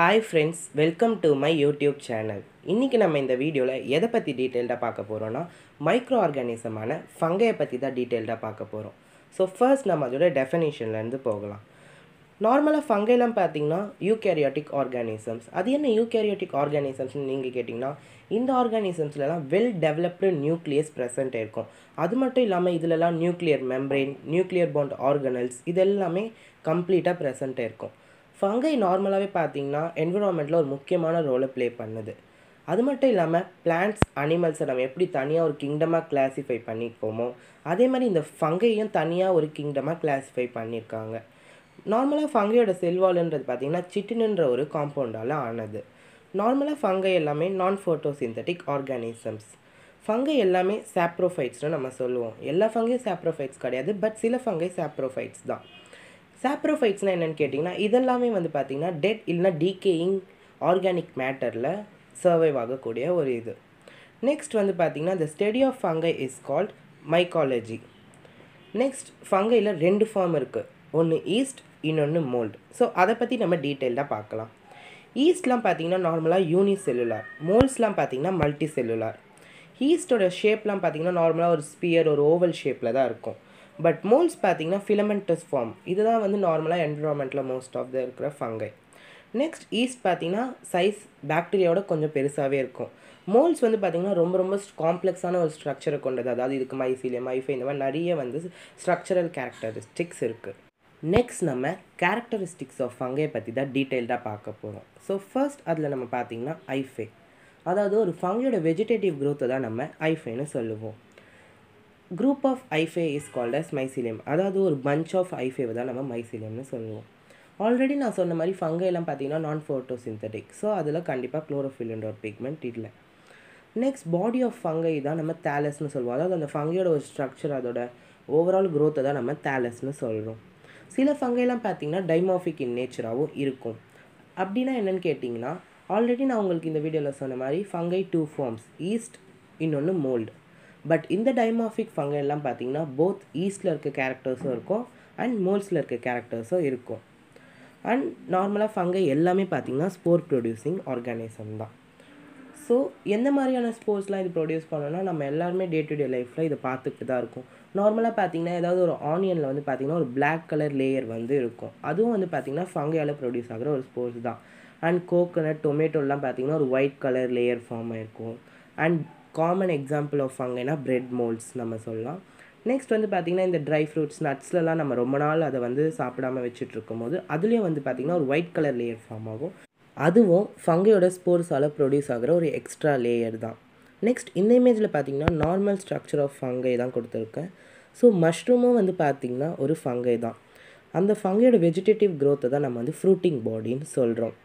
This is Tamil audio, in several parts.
Hi friends, welcome to my YouTube channel. இன்னைக்கு நம்ம இந்த வீடியோல எதை பத்தி டீடைல்டா பார்க்க போறோம்னா மைக்ரோ ஆர்கானிசமான ஃபங்கையை பத்தி தான் டீடைல்டா பார்க்க போறோம். சோ ஃபர்ஸ்ட் நம்ம அதோட டெஃபினிஷன்ல இருந்து போகலாம். நார்மலா ஃபங்கை எல்லாம் பாத்தீங்கன்னா யூகாரியோட்டிக் ஆர்கானிசம்ஸ். அது என்ன யூகாரியோட்டிக் ஆர்கானிசம்ஸ்னு நீங்க கேட்டிங்கன்னா இந்த ஆர்கானிசம்ஸ்ல எல்லாம் வெல் டெவலப்டு நியூக்ளியஸ் பிரசன்ட் இருக்கும். அது மட்டும் இல்லாம இதுல எல்லாம் nuclear membrane, nuclear bond organelles இதெல்லாம் கம்ப்ளீட்டா பிரசன்ட் இருக்கும். ஃபங்கை நார்மலாகவே பார்த்தீங்கன்னா என்விரான்மெண்ட்டில் ஒரு முக்கியமான ரோலை ப்ளே பண்ணுது. அது மட்டும் இல்லாமல் பிளான்ட்ஸ் அனிமல்ஸை நம்ம எப்படி தனியாக ஒரு கிங்டமாக கிளாஸிஃபை பண்ணிப்போமோ அதே மாதிரி இந்த ஃபங்கையும் தனியாக ஒரு கிங்டமாக கிளாஸிஃபை பண்ணியிருக்காங்க. நார்மலாக ஃபங்கையோட செல்வால்ன்றது பார்த்திங்கன்னா சிட்டின்ன்ற ஒரு காம்பவுண்டால் ஆனது. நார்மலாக ஃபங்கை எல்லாமே நான் ஃபோட்டோசிந்தட்டிக் ஆர்கானிசம்ஸ். ஃபங்கை எல்லாமே சாப்ரோஃபைட்ஸ்னு நம்ம சொல்லுவோம். எல்லா ஃபங்கையும் சாப்ரோஃபைட்ஸ் கிடையாது, பட் சில ஃபங்கை சாப்ரோஃபைட்ஸ் தான். சாப்ரோஃபைட்ஸ்னால் என்னென்னு கேட்டிங்கன்னா இதெல்லாமே வந்து பார்த்திங்கன்னா டெட் இல்லைனா டீகேயிங் ஆர்கானிக் மேட்டரில் சர்வைவ் ஆகக்கூடிய ஒரு இது. நெக்ஸ்ட் வந்து பார்த்திங்கன்னா the study of fungi is called mycology. Next ஃபங்கையில் ரெண்டு ஃபார்ம் இருக்குது, ஒன்று ஈஸ்ட், இன்னொன்று மோல்டு. ஸோ அதை பற்றி நம்ம டீட்டெயில்டாக பார்க்கலாம். ஈஸ்ட்லாம் பார்த்திங்கன்னா நார்மலாக யூனி செல்லுலார், மோல்ட்ஸ்லாம் பார்த்திங்கன்னா மல்டி செல்லுலார். ஈஸ்டோட ஷேப்லாம் பார்த்திங்கன்னா நார்மலாக ஒரு ஸ்பியர், ஒரு ஓவல் ஷேப்பில் தான் இருக்கும். பட் மோல்ட்ஸ் பார்த்தீங்கன்னா ஃபிலமெண்டஸ் ஃபார்ம். இதுதான் வந்து நார்மலாக என்விரான்மெண்ட்டில் மோஸ்ட் ஆஃப் த இருக்கிற ஃபங்கை. நெக்ஸ்ட் ஈஸ்ட் பார்த்தீங்கன்னா சைஸ் பாக்டீரியாவோட கொஞ்சம் பெருசாகவே இருக்கும். மோல்ட்ஸ் வந்து பார்த்திங்கன்னா ரொம்ப ரொம்ப காம்ப்ளெக்ஸான ஒரு ஸ்ட்ரக்சரை கொண்டது. அதாவது இதுக்கு மைசீலியம், ஹைஃபா இந்த மாதிரி நிறைய வந்து ஸ்ட்ரக்சரல் கேரக்டரிஸ்டிக்ஸ் இருக்குது. நெக்ஸ்ட் நம்ம கேரக்டரிஸ்டிக்ஸ் ஆஃப் ஃபங்கை பற்றி தான் டீட்டெயில்டாக பார்க்க போகிறோம். ஸோ ஃபர்ஸ்ட் அதில் நம்ம பார்த்திங்கன்னா ஹைஃபா, அதாவது ஒரு ஃபங்கையோட வெஜிடேட்டிவ் க்ரோத்தை தான் நம்ம ஹைஃபான்னு சொல்லுவோம். group of hypha is called as mycelium. அதாவது ஒரு bunch of hypha தான் நம்ம myceliumனு சொல்லுவோம். ஆல்ரெடி நான் சொன்ன மாதிரி ஃபங்கை எல்லாம் பார்த்தீங்கன்னா நான் ஃபோட்டோசிந்தட்டிக். ஸோ அதில் கண்டிப்பாக குளோரோஃபில் என்ற ஒரு பிக்மெண்ட் இல்லை. நெக்ஸ்ட் பாடி ஆஃப் ஃபங்கை தான் நம்ம தாலஸ்னு சொல்லுவோம். அதாவது அந்த ஃபங்கையோட ஒரு ஸ்ட்ரக்சர், அதோட ஓவரால் க்ரோத்தை தான் நம்ம தாலஸ்னு சொல்கிறோம். சில ஃபங்கைலாம் பார்த்தீங்கன்னா டைமார்பிக் இன் நேச்சராகவும் இருக்கும். அப்படின்னா என்னென்னு கேட்டிங்கன்னா ஆல்ரெடி நான் உங்களுக்கு இந்த வீடியோவில் சொன்ன மாதிரி ஃபங்கை டூ ஃபார்ம்ஸ், ஈஸ்ட், இன்னொன்று மோல்டு. பட் இந்த டைமார்பிக் ஃபங்கை எல்லாம் பார்த்தீங்கன்னா போத் ஈஸ்டில் இருக்க கேரக்டர்ஸும் இருக்கும் அண்ட் மோல்ட்ஸில் இருக்க கேரக்டர்ஸும் இருக்கும். அண்ட் நார்மலாக ஃபங்கை எல்லாமே பார்த்தீங்கன்னா ஸ்போர் ப்ரொடியூசிங் ஆர்கானிசம் தான். ஸோ எந்த மாதிரியான ஸ்போர்ட்ஸ்லாம் இது ப்ரொடியூஸ் பண்ணோன்னா நம்ம எல்லாருமே டே டு டே லைஃப்பில் இதை பார்த்துக்கிட்டு தான் இருக்கும். நார்மலாக பார்த்தீங்கன்னா ஏதாவது ஒரு ஆனியனில் வந்து பார்த்திங்கன்னா ஒரு பிளாக் கலர் லேயர் வந்து இருக்கும். அதுவும் வந்து பார்த்திங்கன்னா ஃபங்கையால் ப்ரொடியூஸ் ஆகிற ஒரு ஸ்போர்ட்ஸ் தான். அண்ட் கோகனட், டொமேட்டோலாம் பார்த்திங்கன்னா ஒரு ஒயிட் கலர் லேயர் ஃபார்ம் ஆகிருக்கும். அண்ட் காமன் எக்ஸாம்பிள் ஆஃப் ஃபங்கைனா பிரெட் மோல்ட்ஸ் நம்ம சொல்லலாம். நெக்ஸ்ட் வந்து பார்த்திங்கன்னா இந்த ட்ரை ஃப்ரூட்ஸ், நட்ஸ்லலாம் நம்ம ரொம்ப நாள் அதை வந்து சாப்பிடாமல் வச்சுட்டு இருக்கும்போது அதுலேயும் வந்து பார்த்திங்கன்னா ஒரு ஒயிட் கலர் லேயர் ஃபார்ம் ஆகும். அதுவும் ஃபங்கையோட ஸ்போர்ஸால் ப்ரொடியூஸ் ஆகிற ஒரு எக்ஸ்ட்ரா லேயர் தான். நெக்ஸ்ட் இந்த இமேஜில் பார்த்திங்கன்னா நார்மல் ஸ்ட்ரக்சர் ஆஃப் ஃபங்கை தான் கொடுத்துருக்கேன். ஸோ மஷ்ரூமும் வந்து பார்த்திங்கன்னா ஒரு ஃபங்கை தான். அந்த ஃபங்கையோட வெஜிடேட்டிவ் க்ரோத்தை தான் நம்ம வந்து ஃப்ரூட்டிங் பாடின்னு சொல்கிறோம்.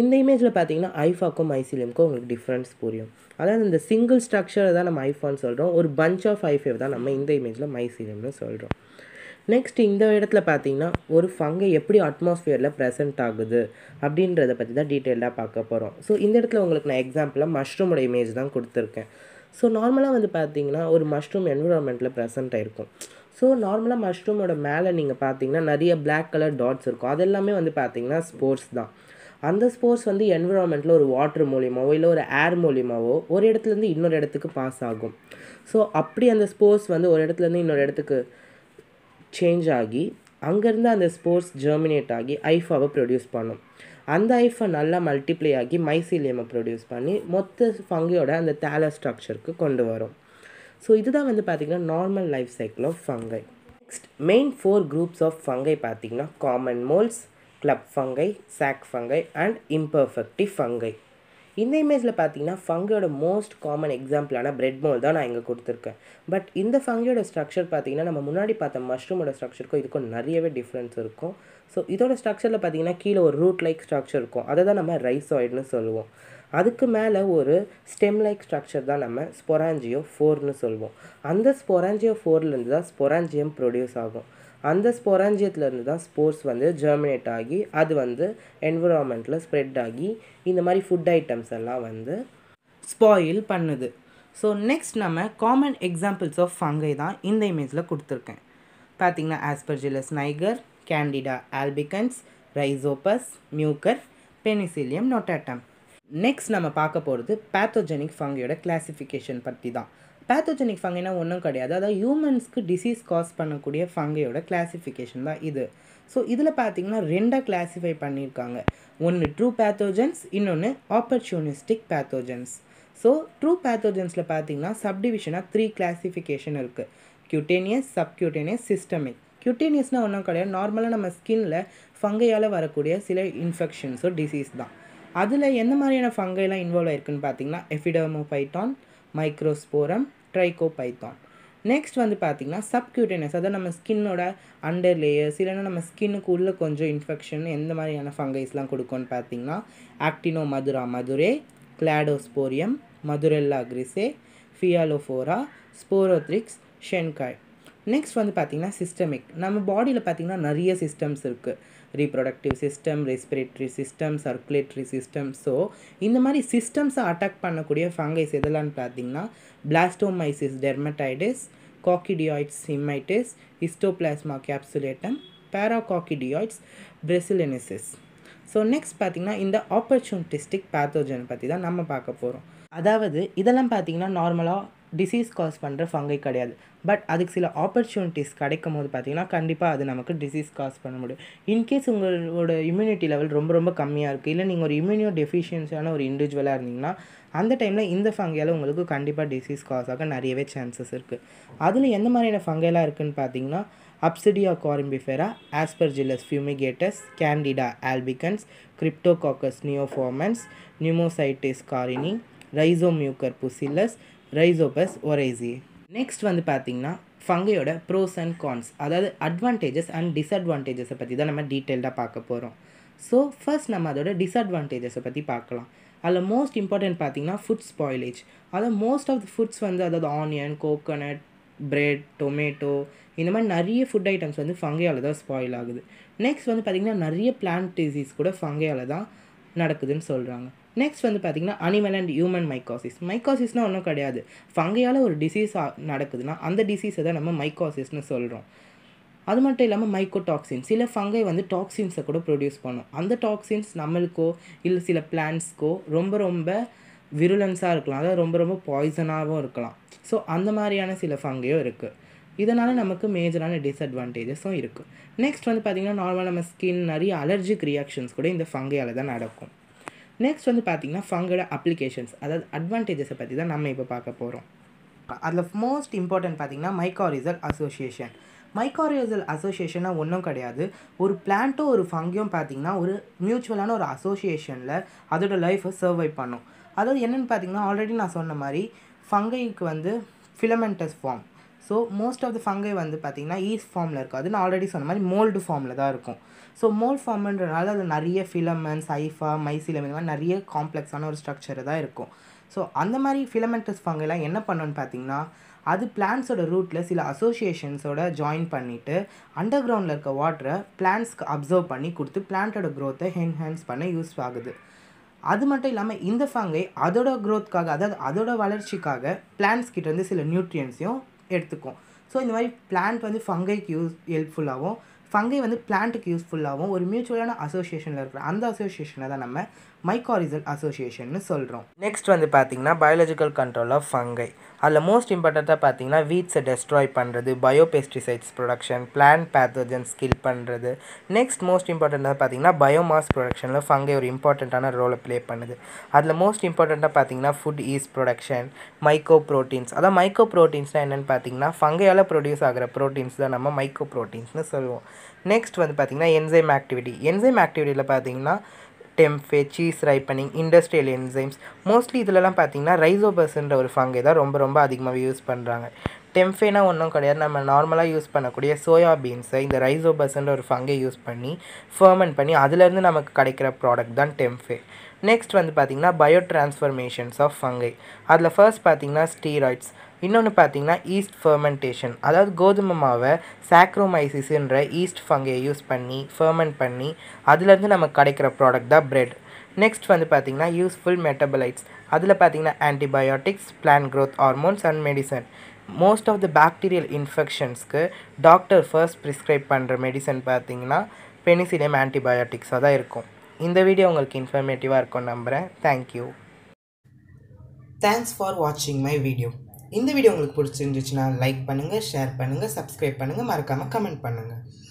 இந்த இமேஜில் பார்த்தீங்கன்னா ஹைஃபாக்கும் மைசீலியமுக்கும் உங்களுக்கு டிஃப்ரென்ஸ் புரியும். அதாவது இந்த சிங்கிள் ஸ்ட்ரக்சரை தான் நம்ம ஹைஃபான்னு சொல்கிறோம். ஒரு பஞ்ச் ஆஃப் ஹைஃபா தான் நம்ம இந்த இமேஜில் மைசீலியம்னு சொல்கிறோம். நெக்ஸ்ட் இந்த இடத்துல பார்த்தீங்கன்னா ஒரு ஃபங்கை எப்படி அட்மாஸ்ஃபியரில் ப்ரெசென்ட் ஆகுது அப்படின்றத பற்றி தான் டீட்டெயில்டாக பார்க்க போகிறோம். ஸோ இந்த இடத்துல உங்களுக்கு நான் எக்ஸாம்பிளாக மஷ்ரூமோட இமேஜ் தான் கொடுத்துருக்கேன். ஸோ நார்மலாக வந்து பார்த்தீங்கன்னா ஒரு மஷ்ரூம் என்விரான்மெண்ட்டில் ப்ரெசென்ட் ஆகிருக்கும். ஸோ நார்மலாக மஷ்ரூமோட மேலே நீங்கள் பார்த்தீங்கன்னா நிறைய பிளாக் கலர் டாட்ஸ் இருக்கும். அதெல்லாமே வந்து பார்த்தீங்கன்னா ஸ்போர்ட்ஸ் தான். அந்த ஸ்போர்ட்ஸ் வந்து என்விரான்மெண்ட்டில் ஒரு வாட்டர் மூலியமாகவோ இல்லை ஒரு ஏர் மூலியமாகவோ ஒரு இடத்துலேருந்து இன்னொரு இடத்துக்கு பாஸ் ஆகும். ஸோ அப்படி அந்த ஸ்போர்ட்ஸ் வந்து ஒரு இடத்துலேருந்து இன்னொரு இடத்துக்கு சேஞ்ச் ஆகி அங்கேருந்து அந்த ஸ்போர்ட்ஸ் ஜெர்மினேட் ஆகி ஹைஃபாவை ப்ரொடியூஸ் பண்ணும். அந்த ஹைஃபா நல்லா மல்டிப்ளை ஆகி மைசீலியமை ப்ரொடியூஸ் பண்ணி மொத்த ஃபங்கையோட அந்த தாலஸ் ஸ்ட்ரக்சருக்கு கொண்டு வரும். ஸோ இதுதான் வந்து பார்த்திங்கன்னா normal life cycle of fungi. Next main four groups of fungi பார்த்திங்கன்னா common moulds, club fungi, sac fungi and imperfective fungi. இந்த இமேஜில் பார்த்தீங்கன்னா ஃபங்கையோட மோஸ்ட் காமன் எக்ஸாம்பிளான பிரெட் மோல் தான் நான் இங்கே கொடுத்துருக்கேன். பட் இந்த ஃபங்கையோட ஸ்ட்ரக்சர் பார்த்தீங்கன்னா நம்ம முன்னாடி பார்த்த மஷ்ரூமோட ஸ்ட்ரக்சருக்கும் இதுக்கும் நிறையவே டிஃப்ரென்ஸ் இருக்கும். ஸோ இதோட ஸ்ட்ரக்சரில் பார்த்தீங்கன்னா கீழே ஒரு ரூட் லைக் ஸ்ட்ரக்சர் இருக்கும். அதை தான் நம்ம ரைசாய்டுன்னு சொல்லுவோம். அதுக்கு மேலே ஒரு ஸ்டெம் லைக் ஸ்ட்ரக்சர் தான் நம்ம ஸ்பொராஞ்சியோஃபோர்னு சொல்லுவோம். அந்த ஸ்பொராஞ்சியோஃபோர்லேருந்து தான் ஸ்பொராஞ்சியம் ப்ரொடியூஸ் ஆகும். அந்த ஸ்பொராஞ்சியத்துலேருந்து தான் ஸ்போர்ட்ஸ் வந்து ஜெர்மினேட் ஆகி அது வந்து என்விரான்மெண்ட்டில் ஸ்ப்ரெட் ஆகி இந்த மாதிரி ஃபுட் ஐட்டம்ஸ் எல்லாம் வந்து ஸ்பாயில் பண்ணுது. ஸோ நெக்ஸ்ட் நம்ம காமன் எக்ஸாம்பிள்ஸ் ஆஃப் ஃபங்கை தான் இந்த இமேஜில் கொடுத்துருக்கேன். பார்த்தீங்கன்னா Aspergillus niger, Candida albicans, Rhizopus, Mucor, penicillium notatum. Next நம்ம பார்க்க போகிறது pathogenic fungiயோட classification பற்றி தான். Pathogenic fungiனா ஒன்றும் கிடையாது, அதாவது ஹியூமன்ஸ்க்கு டிசீஸ் காஸ் பண்ணக்கூடிய ஃபங்கியோட கிளாசிஃபிகேஷன் தான் இது. ஸோ இதில் பார்த்தீங்கன்னா ரெண்டாக கிளாஸிஃபை பண்ணியிருக்காங்க, ஒன்று ட்ரூ பேத்தோஜென்ஸ், இன்னொன்று ஆப்பர்ச்சுனிஸ்டிக் பேத்தோஜென்ஸ். ஸோ ட்ரூ பேத்தோஜென்ஸில் பார்த்தீங்கன்னா சப்டிவிஷனாக 3 கிளாஸிஃபிகேஷன் இருக்குது, கியூட்டேனியஸ், சப்கியூட்டேனியஸ், சிஸ்டமிக். கியூட்டேனியஸ்னால் ஒன்றும் கிடையாது, நார்மலாக நம்ம ஸ்கின்னில் ஃபங்கையால் வரக்கூடிய சில இன்ஃபெக்ஷன்ஸோ டிசீஸ் தான். அதில் எந்த மாதிரியான ஃபங்கைலாம் இன்வால்வ் ஆயிருக்குன்னு பார்த்தீங்கன்னா எபிடெர்மோபைட்டான், மைக்ரோஸ்போரம், ட்ரைகோபைத்தான். நெக்ஸ்ட் வந்து பார்த்திங்கன்னா சப்கியூட்டேனியஸ், அதாவது நம்ம ஸ்கின்னோட அண்டர் லேயர்ஸ் இல்லைன்னா நம்ம ஸ்கின்னுக்கு உள்ளே கொஞ்சம் இன்ஃபெக்ஷன் எந்த மாதிரியான ஃபங்கைஸ்லாம் கொடுக்கும்னு பார்த்தீங்கன்னா Actinomadura madurae, Cladosporium, Madurella grisea, Phialophora, Sporothrix, schenckii. Next வந்து பார்த்திங்கன்னா சிஸ்டமிக், நம்ம பாடியில் பார்த்திங்கன்னா நிறைய சிஸ்டம்ஸ் இருக்குது, reproductive system, respiratory system, circulatory system. So இந்த மாதிரி சிஸ்டம்ஸை அட்டாக் பண்ணக்கூடிய ஃபங்கைஸ் எதெல்லாம்னு பார்த்திங்கன்னா பிளாஸ்டோமைசிஸ் டெர்மடைடிஸ், காக்கிடியாய்ட்ஸ் இம்மைட்டிஸ், ஹிஸ்டோப்ளாஸ்மா கேப்சுலேட்டம், பேராகாக்கிடியாய்ட்ஸ், பிரசிலெனிசிஸ். ஸோ நெக்ஸ்ட் பார்த்திங்கன்னா இந்த ஆப்பர்ச்சுனிட்டிஸ்டிக் பேத்தோஜன் பற்றி தான் நம்ம பார்க்க போகிறோம். அதாவது இதெல்லாம் பார்த்திங்கன்னா நார்மலாக டிசீஸ் காஸ் பண்ணுற ஃபங்கை கிடையாது, பட் அதுக்கு சில ஆப்பர்ச்சுனிட்டிஸ் கிடைக்கும் போது பார்த்திங்கன்னா கண்டிப்பாக அது நமக்கு டிசீஸ் காஸ் பண்ண முடியும். இன்கேஸ் உங்களோட இம்யூனிட்டி லெவல் ரொம்ப ரொம்ப கம்மியாக இருக்குது, இல்லை நீங்கள் ஒரு இம்யூனியோ டெஃபிஷியன்ஸான ஒரு இண்டிவிஜுவலாக இருந்தீங்கன்னா அந்த டைமில் இந்த ஃபங்கையால் உங்களுக்கு கண்டிப்பாக டிசீஸ் காஸ் ஆக நிறையவே சான்சஸ் இருக்குது. அதில் எந்த மாதிரியான ஃபங்கைலாம் இருக்குதுன்னு பார்த்திங்கன்னா Absidia corymbifera, Aspergillus fumigatus, Candida albicans, Cryptococcus neoformans, Pneumocystis carinii, Rhizomucor pusillus, Rhizopus oryzae. Next வந்து பார்த்திங்கன்னா ஃபங்கையோட ப்ரோஸ் அண்ட் கான்ஸ், அதாவது அட்வான்டேஜஸ் அண்ட் டிஸ்அட்வான்டேஜஸை பற்றி தான் நம்ம டீட்டெயில்டாக பார்க்க போகிறோம். ஸோ ஃபர்ஸ்ட் நம்ம அதோட டிஸ்அட்வான்டேஜஸை பற்றி பார்க்கலாம். அதில் மோஸ்ட் இம்பார்ட்டன்ட் பார்த்திங்கன்னா ஃபுட் ஸ்பாயிலேஜ், அதாவது மோஸ்ட் ஆஃப் த ஃபுட்ஸ் வந்து அதாவது ஆனியன், கோகோனட், பிரெட், டொமேட்டோ, இந்த மாதிரி நிறைய ஃபுட் ஐட்டம்ஸ் வந்து ஃபங்கையால் தான் ஸ்பாயில் ஆகுது. நெக்ஸ்ட் வந்து பார்த்திங்கன்னா நிறைய பிளான்ட் டிசீஸ் கூட ஃபங்கையால் தான் நடக்குதுன்னு சொல்கிறாங்க. நெக்ஸ்ட் வந்து பார்த்திங்கன்னா அனிமல் அண்ட் ஹியூமன் மைக்காசிஸ். மைக்காசிஸ்னால் ஒன்றும் கிடையாது, ஃபங்கையால் ஒரு டிசீஸ் நடக்குதுன்னா அந்த டிசீஸை தான் நம்ம மைக்காசிஸ்னு சொல்கிறோம். அது மட்டும் இல்லாமல் மைக்கோடாக்சின், சில ஃபங்கை வந்து டாக்ஸின்ஸை கூட ப்ரொடியூஸ் பண்ணும். அந்த டாக்ஸின்ஸ் நம்மளுக்கோ இல்லை சில பிளான்ட்ஸ்க்கோ ரொம்ப ரொம்ப விருலன்ஸாக இருக்கலாம், அதாவது ரொம்ப ரொம்ப பாய்சனாகவும் இருக்கலாம். ஸோ அந்த மாதிரியான சில ஃபங்கையோ இருக்குது, இதனால் நமக்கு மேஜரான டிஸ்அட்வான்டேஜஸும் இருக்குது. நெக்ஸ்ட் வந்து பார்த்திங்கன்னா நார்மலாக நம்ம ஸ்கின் நிறைய அலர்ஜிக் ரியாக்ஷன்ஸ் கூட இந்த ஃபங்கையால் தான் நடக்கும். நெக்ஸ்ட் வந்து பார்த்திங்கன்னா ஃபங்கோட அப்ளிகேஷன்ஸ், அதாவது அட்வான்டேஜஸை பற்றி தான் நம்ம இப்போ பார்க்க போகிறோம். அதில் மோஸ்ட் இம்பார்ட்டன்ட் பார்த்திங்கன்னா mycorrhizal அசோசியேஷன். mycorrhizal அசோசியேஷனாக ஒன்றும் கிடையாது, ஒரு பிளான்ட்டோ ஒரு ஃபங்கையும் பார்த்திங்கன்னா ஒரு மியூச்சுவலான ஒரு அசோசியேஷனில் அதோட லைஃப்பை சர்வை பண்ணும். அதாவது என்னென்னு பார்த்திங்கன்னா ஆல்ரெடி நான் சொன்ன மாதிரி ஃபங்கைக்கு வந்து filamentous form. So most of the fungi வந்து பார்த்திங்கன்னா ஈஸ் ஃபார்மில் இருக்காது, நான் ஆல்ரெடி சொன்ன மாதிரி மோல்டு ஃபார்மில் தான் இருக்கும். ஸோ மோல்டு ஃபார்ம்ன்றனால அது நிறைய ஃபிலமெண்ட்ஸ், hypha, mycelium இந்த மாதிரி நிறைய காம்ப்ளெக்ஸான ஒரு ஸ்ட்ரக்சர் தான் இருக்கும். ஸோ அந்த மாதிரி ஃபிலமெண்டஸ் ஃபங்கைலாம் என்ன பண்ணணும்னு பார்த்திங்கன்னா அது பிளான்ஸோட ரூட்டில் சில அசோசியேஷன்ஸோட ஜாயின் பண்ணிவிட்டு அண்டர் கிரவுண்டில் இருக்க வாட்டரை பிளான்ட்ஸ்க்கு அப்சர்வ் பண்ணி கொடுத்து பிளான்ட்டோட க்ரோத்தை என்ஹான்ஸ் பண்ண யூஸ் ஆகுது. அது மட்டும் இல்லாமல் இந்த ஃபங்கை அதோட க்ரோத்துக்காக, அதாவது அதோட வளர்ச்சிக்காக பிளான்ட்ஸ் கிட்டேருந்து சில நியூட்ரியன்ஸையும் எடுத்துக்கும். ஸோ இந்த மாதிரி பிளான்ட் வந்து ஃபங்கைக்கு ஹெல்ப்ஃபுல்லாகவும் ஃபங்கை வந்து பிளான்ட்டுக்கு யூஸ்ஃபுல்லாகவும் ஒரு மியூச்சுவலான அசோசியேஷனில் இருக்கிற அந்த அசோசியேஷனை தான் நம்ம mycorrhizal அசோசியேஷன்னு சொல்கிறோம். நெக்ஸ்ட் வந்து பார்த்திங்கன்னா பயாலஜிக்கல் கண்ட்ரோல் ஆஃப் ஃபங்கை. அதில் மோஸ்ட் இம்பார்ட்டண்ட்டாக பார்த்திங்கன்னா வீட்ஸை டெஸ்ட்ராய் பண்ணுறது, biopesticides production, plant pathogens kill பண்ணுறது. நெக்ஸ்ட் மோஸ்ட் இம்பார்ட்டண்ட்டாக பார்த்திங்கன்னா பயோமாஸ் ப்ரொடக்ஷனில் ஃபங்கை ஒரு இம்பார்ட்டண்ட்டான ரோலை ப்ளே பண்ணுது. அதில் மோஸ்ட் இம்பார்ட்டண்ட்டாக பார்த்திங்கன்னா ஃபுட் ஈஸ் ப்ரொடக்ஷன், மைக்கோப்ரோட்டீன்ஸ். அதான் மைக்கோப்ரோட்டீன்ஸ்னால் என்னென்னு பார்த்திங்கன்னா ஃபங்கையால் ப்ரொடியூஸ் ஆகிற ப்ரோட்டீன்ஸ் தான் நம்ம மைக்கோப்ரோட்டீன்ஸ்னு சொல்லுவோம். நெக்ஸ்ட் வந்து பார்த்திங்கன்னா என்சைம் ஆக்டிவிட்டி. என்சைம் ஆக்டிவிட்டியில் பார்த்திங்கன்னா tempeh, cheese ripening, industrial enzymes. Mostly இதிலலாம் பார்த்திங்கன்னா ரைசோபஸ்ன்ற ஒரு ஃபங்கை தான் ரொம்ப ரொம்ப அதிகமாக யூஸ் பண்ணுறாங்க. டெம்ஃபேனா ஒன்றும் கிடையாது, நம்ம நார்மலாக யூஸ் பண்ணக்கூடிய சோயாபீன்ஸை இந்த ரைசோபஸ்ன்ற ஒரு ஃபங்கை யூஸ் பண்ணி ஃபர்மெண்ட் பண்ணி அதிலேருந்து நமக்கு கிடைக்கிற ப்ராடக்ட் தான் டெம்ஃபே. நெக்ஸ்ட் வந்து பார்த்திங்கன்னா பயோ டிரான்ஸ்ஃபர்மேஷன்ஸ் ஆஃப் ஃபங்கை. அதில் ஃபர்ஸ்ட் பார்த்திங்கன்னா ஸ்டீராய்ட்ஸ், இன்னொன்று பார்த்திங்கன்னா ஈஸ்ட் ஃபர்மெண்டேஷன். அதாவது கோதுமை மாவை சாக்ரோமைசிஸ்ன்ற ஈஸ்ட் ஃபங்கையை யூஸ் பண்ணி ஃபர்மெண்ட் பண்ணி அதுலேருந்து நமக்கு கிடைக்கிற ப்ராடக்ட் தான் பிரெட். நெக்ஸ்ட் வந்து பார்த்திங்கன்னா யூஸ்ஃபுல் மெட்டபலைட்ஸ். அதில் பார்த்திங்கன்னா antibiotics, plant growth hormones and medicine. Most of the bacterial இன்ஃபெக்ஷன்ஸ்க்கு டாக்டர் ஃபர்ஸ்ட் ப்ரிஸ்கிரைப் பண்ணுற மெடிசன் பார்த்திங்கன்னா பெனிசிலியம் ஆன்டிபயோட்டிக்ஸாக தான் இருக்கும். இந்த வீடியோ உங்களுக்கு இன்ஃபர்மேட்டிவாக இருக்கும்னு நம்புகிறேன். தேங்க்யூ. தேங்க்ஸ் ஃபார் வாட்சிங் மை வீடியோ. இந்த வீடியோ உங்களுக்கு பிடிச்சிருந்துச்சுன்னா லைக் பண்ணுங்கள், ஷேர் பண்ணுங்கள், சப்ஸ்கிரைப் பண்ணுங்கள், மறக்காமல் கமெண்ட் பண்ணுங்கள்.